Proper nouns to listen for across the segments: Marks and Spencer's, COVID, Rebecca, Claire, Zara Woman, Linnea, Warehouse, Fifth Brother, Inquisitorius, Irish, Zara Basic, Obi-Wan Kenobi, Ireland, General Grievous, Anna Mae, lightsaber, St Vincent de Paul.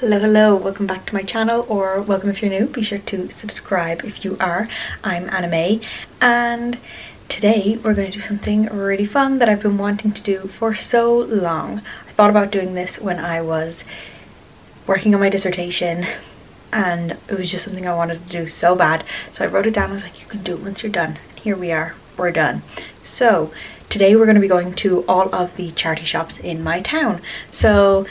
Hello, welcome back to my channel, or welcome if you're new. Be sure to subscribe if you are. I'm Anna Mae, and today we're going to do something really fun that I've been wanting to do for so long. I thought about doing this when I was working on my dissertation, and it was just something I wanted to do so bad. So I wrote it down. I was like, you can do it once you're done. And here we are, we're done. So today we're going to be going to all of the charity shops in my town. So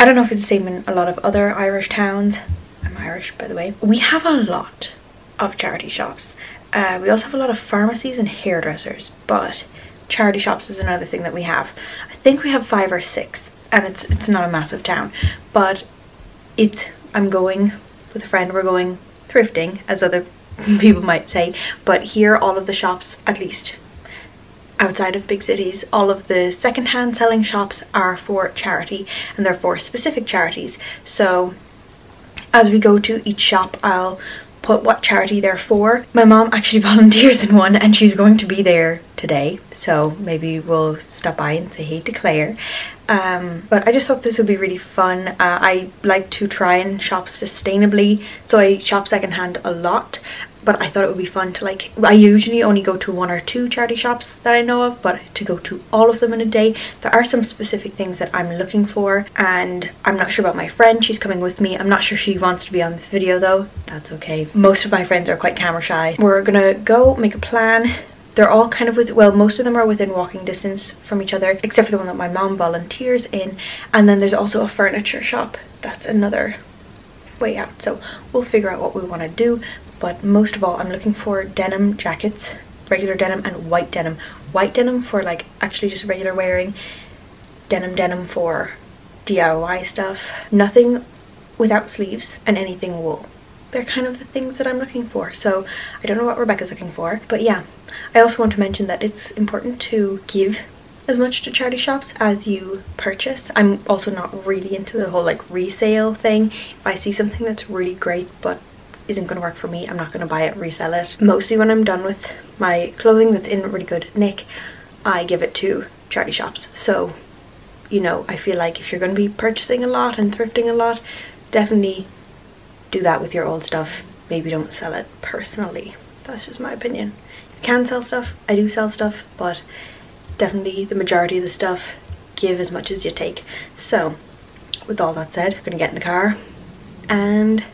I don't know if it's the same in a lot of other Irish towns. I'm Irish, by the way. We have a lot of charity shops. We also have a lot of pharmacies and hairdressers, but charity shops is another thing that we have. I think we have 5 or 6, and it's not a massive town, but I'm going with a friend. We're going thrifting, as other people might say, but here all of the shops, at least outside of big cities, all of the second-hand selling shops are for charity, and they're for specific charities. So as we go to each shop, I'll put what charity they're for. My mom actually volunteers in one, and she's going to be there today, so maybe we'll stop by and say hey to Claire. But I just thought this would be really fun. I like to try and shop sustainably, so I shop secondhand a lot, but I thought it would be fun to, like, I usually only go to 1 or 2 charity shops that I know of, but to go to all of them in a day. There are some specific things that I'm looking for, and I'm not sure about my friend. She's coming with me. I'm not sure she wants to be on this video though. That's okay. Most of my friends are quite camera shy. We're gonna go make a plan. They're all kind of most of them are within walking distance from each other, except for the one that my mom volunteers in. And then there's also a furniture shop. That's another way out. So we'll figure out what we want to do. But most of all, I'm looking for denim jackets, regular denim and white denim. White denim for, like, actually just regular wearing, denim for DIY stuff. Nothing without sleeves, and anything wool. They're kind of the things that I'm looking for, so I don't know what Rebecca's looking for, but yeah. I also want to mention that it's important to give as much to charity shops as you purchase. I'm also not really into the whole, like, resale thing. If I see something that's really great but isn't going to work for me, I'm not going to buy it, resell it. Mostly when I'm done with my clothing that's in really good nick, I give it to charity shops. So, you know, I feel like if you're going to be purchasing a lot and thrifting a lot, definitely do that with your old stuff. Maybe don't sell it personally. That's just my opinion. You can sell stuff. I do sell stuff, but definitely the majority of the stuff, give as much as you take. So with all that said, we're gonna get in the car and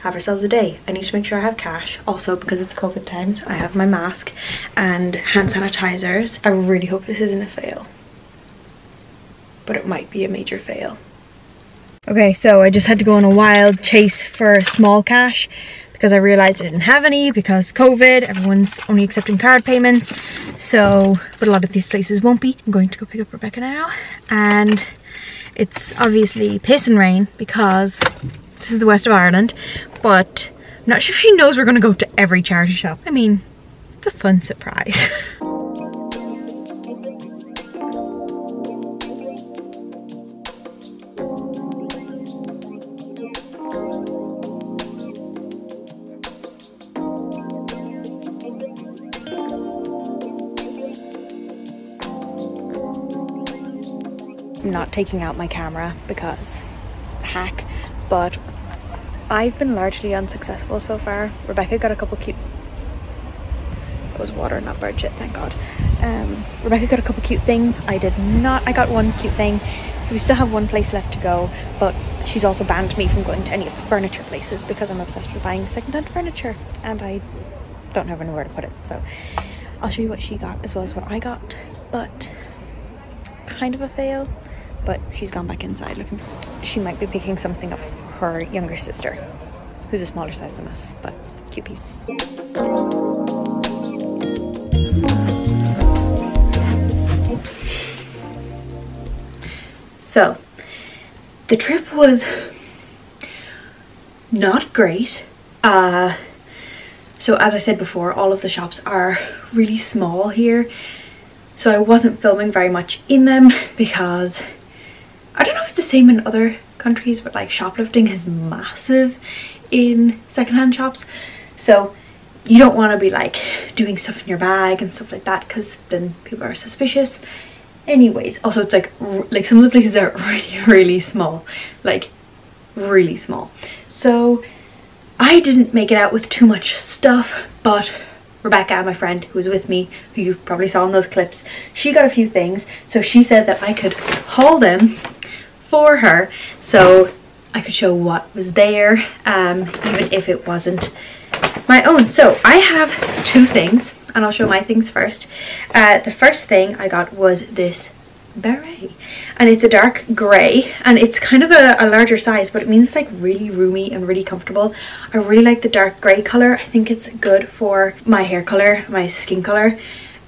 have ourselves a day. I need to make sure I have cash. Also, because it's COVID times, I have my mask and hand sanitizers. I really hope this isn't a fail, but it might be a major fail. Okay, so I just had to go on a wild chase for small cash because I realized I didn't have any because COVID, everyone's only accepting card payments. So, but a lot of these places won't be. I'm going to go pick up Rebecca now, and it's obviously pissing rain because this is the west of Ireland, but I'm not sure if she knows we're gonna go to every charity shop. I mean, it's a fun surprise. I'm not taking out my camera because hack, but I've been largely unsuccessful so far. Rebecca got a couple cute... That was water, not bird shit, thank God. Rebecca got a couple cute things. I did not. I got one cute thing. So we still have one place left to go, but she's also banned me from going to any of the furniture places because I'm obsessed with buying secondhand furniture and I don't have anywhere to put it. So I'll show you what she got as well as what I got, but kind of a fail. But she's gone back inside looking for... She might be picking something up for her younger sister, who's a smaller size than us, but cute piece. So, the trip was not great. So as I said before, all of the shops are really small here. So I wasn't filming very much in them because I don't know if it's the same in other countries, but like shoplifting is massive in secondhand shops. So you don't want to be like doing stuff in your bag and stuff like that because then people are suspicious. Anyways, also it's like some of the places are really small. Like really small. So I didn't make it out with too much stuff, but Rebecca, my friend who was with me, who you probably saw in those clips, she got a few things. So she said that I could haul them for her so I could show what was there, even if it wasn't my own. So I have two things, and I'll show my things first. The first thing I got was this beret, and it's a dark grey, and it's kind of a larger size, but it means it's like really roomy and really comfortable. I really like the dark grey colour. I think it's good for my hair colour, my skin colour.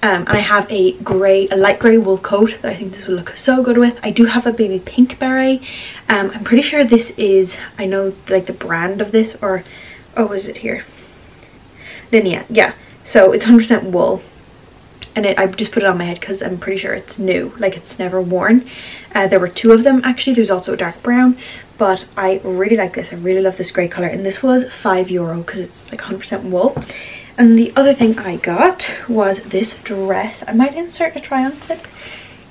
And I have a light grey wool coat that I think this would look so good with. I do have a baby pink beret. I'm pretty sure this is, I know like the brand of this, or, oh, is it here? Linnea, yeah. So it's 100% wool. And I just put it on my head because I'm pretty sure it's new, like it's never worn. There were two of them actually. There's also a dark brown, but I really like this. I really love this grey colour, and this was €5 because it's like 100% wool. And the other thing I got was this dress. I might insert a try on clip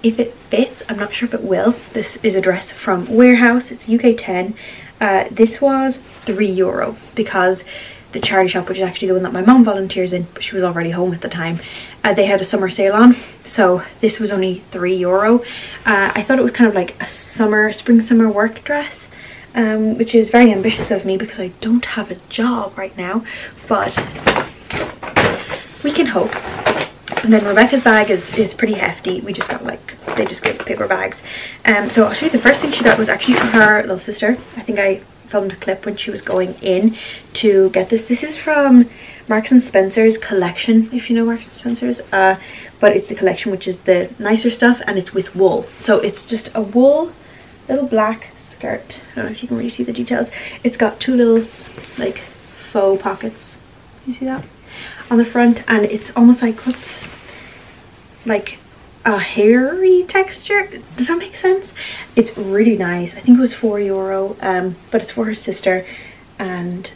if it fits. I'm not sure if it will. This is a dress from Warehouse. It's UK 10. This was €3 because the charity shop, which is actually the one that my mom volunteers in, but she was already home at the time, they had a summer sale on, so this was only €3. I thought it was kind of like a spring summer work dress, which is very ambitious of me because I don't have a job right now, but we can hope. And then Rebecca's bag is pretty hefty. We just got like, they just gave bigger bags. So I'll show you the first thing she got was actually for her little sister. I think I filmed a clip when she was going in to get this. This is from Marks and Spencer's collection, if you know Marks and Spencer's, but it's the collection which is the nicer stuff, and it's with wool. So it's just a wool little black skirt. I don't know if you can really see the details. It's got two little like faux pockets, you see that, on the front, and it's almost like, what's like a hairy texture. Does that make sense? It's really nice. I think it was €4, but it's for her sister, and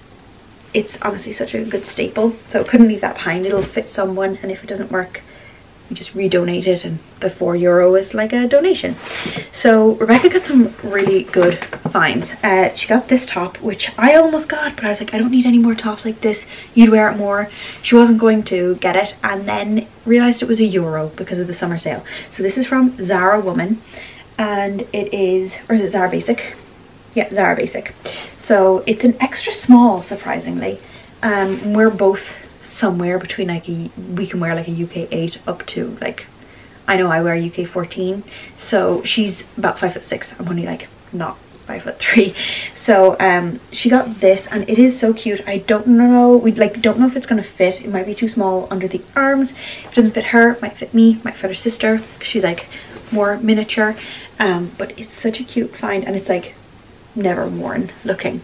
it's honestly such a good staple, so I couldn't leave that behind. It'll fit someone, and if it doesn't work, you just redonate it, and the €4 is like a donation. So Rebecca got some really good finds. She got this top, which I almost got, but I was like, I don't need any more tops like this. You'd wear it more. She wasn't going to get it, and then realized it was €1 because of the summer sale. So this is from Zara Woman, and it is, or is it Zara Basic? Yeah, Zara Basic. So it's an extra small, surprisingly. We're both somewhere between like we can wear like a UK 8 up to like, I know I wear UK 14, so she's about 5'6". I'm only like not 5'3", so she got this, and it is so cute. I don't know, we like don't know if it's gonna fit. It might be too small under the arms. If it doesn't fit her, it might fit me, it might fit her sister. She's like more miniature, but it's such a cute find, and it's like never worn looking.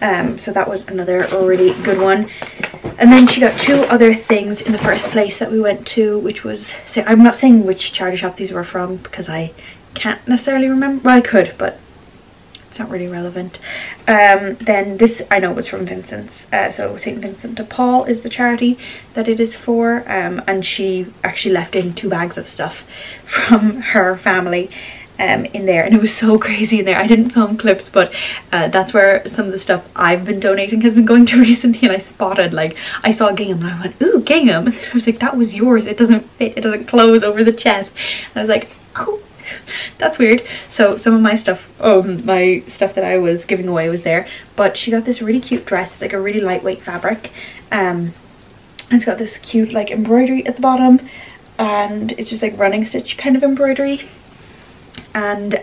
So that was another really good one. And then she got two other things in the first place that we went to, which was, so I'm not saying which charity shop these were from because I can't necessarily remember. Well, I could, but it's not really relevant. Then this I know was from Vincent's, so St Vincent de Paul is the charity that it is for, and she actually left in two bags of stuff from her family in there, and it was so crazy in there. I didn't film clips, but that's where some of the stuff I've been donating has been going to recently, and I spotted, like, I saw gingham and I went, ooh, gingham, and I was like, that was yours, it doesn't fit, it doesn't close over the chest, and I was like, oh, that's weird. So some of my stuff, my stuff that I was giving away was there, but she got this really cute dress. It's like a really lightweight fabric, it's got this cute like embroidery at the bottom, and it's just like running stitch kind of embroidery. And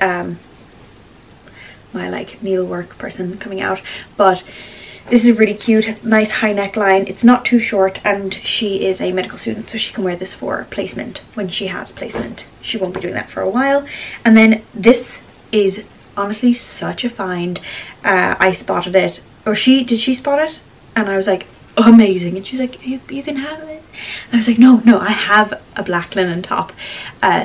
my like needlework person coming out, but this is really cute, nice high neckline. It's not too short, and she is a medical student, so she can wear this for placement when she has placement. She won't be doing that for a while. And then this is honestly such a find. I spotted it, or she spot it, and I was like, amazing, and she's like, you can have it, and I was like, no, I have a black linen top.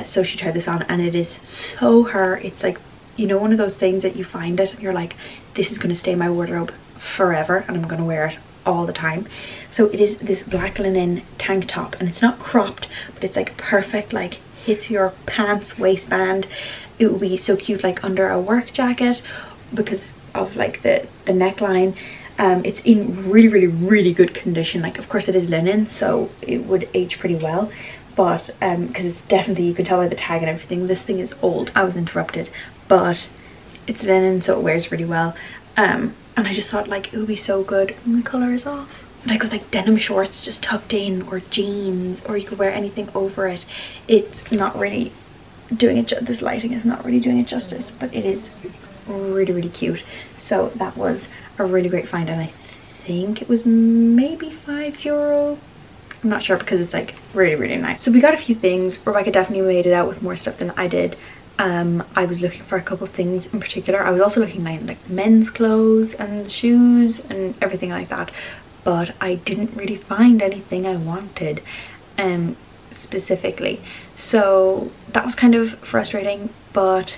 So she tried this on, and it is so her. It's like, you know, one of those things that you find it and you're like, this is going to stay in my wardrobe forever, and I'm going to wear it all the time. So it is this black linen tank top, and it's not cropped, but it's like perfect, like hits your pants, waistband. It would be so cute like under a work jacket because of like the neckline. It's in really good condition. Like, of course it is linen, so it would age pretty well, but because it's definitely, you can tell by the tag and everything, this thing is old. I was interrupted, but it's linen, so it wears really well. And I just thought, like, it would be so good when the color is off, like with like denim shorts just tucked in, or jeans, or you could wear anything over it. It's not really doing it this lighting is not really doing it justice, but it is really cute. So that was a really great find, and I think it was maybe €5. I'm not sure, because it's like really nice. So we got a few things. Rebecca definitely made it out with more stuff than I did. I was looking for a couple of things in particular. I was also looking at like men's clothes and shoes and everything like that, but I didn't really find anything I wanted specifically, so that was kind of frustrating, but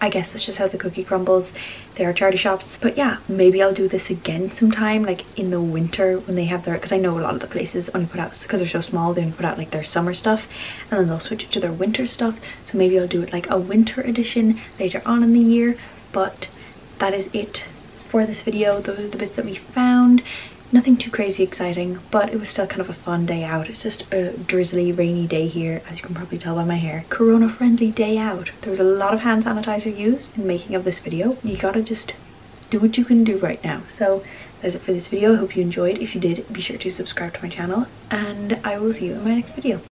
I guess that's just how the cookie crumbles. They are charity shops. But yeah, maybe I'll do this again sometime, like in the winter when they have their, because I know a lot of the places only put out, because they're so small, they only put out like their summer stuff, and then they'll switch it to their winter stuff. So maybe I'll do it like a winter edition later on in the year. But that is it for this video. Those are the bits that we found. Nothing too crazy exciting, but it was still kind of a fun day out. It's just a drizzly, rainy day here, as you can probably tell by my hair. Corona-friendly day out. There was a lot of hand sanitizer used in making of this video. You gotta just do what you can do right now. So that's it for this video. I hope you enjoyed. If you did, be sure to subscribe to my channel, and I will see you in my next video.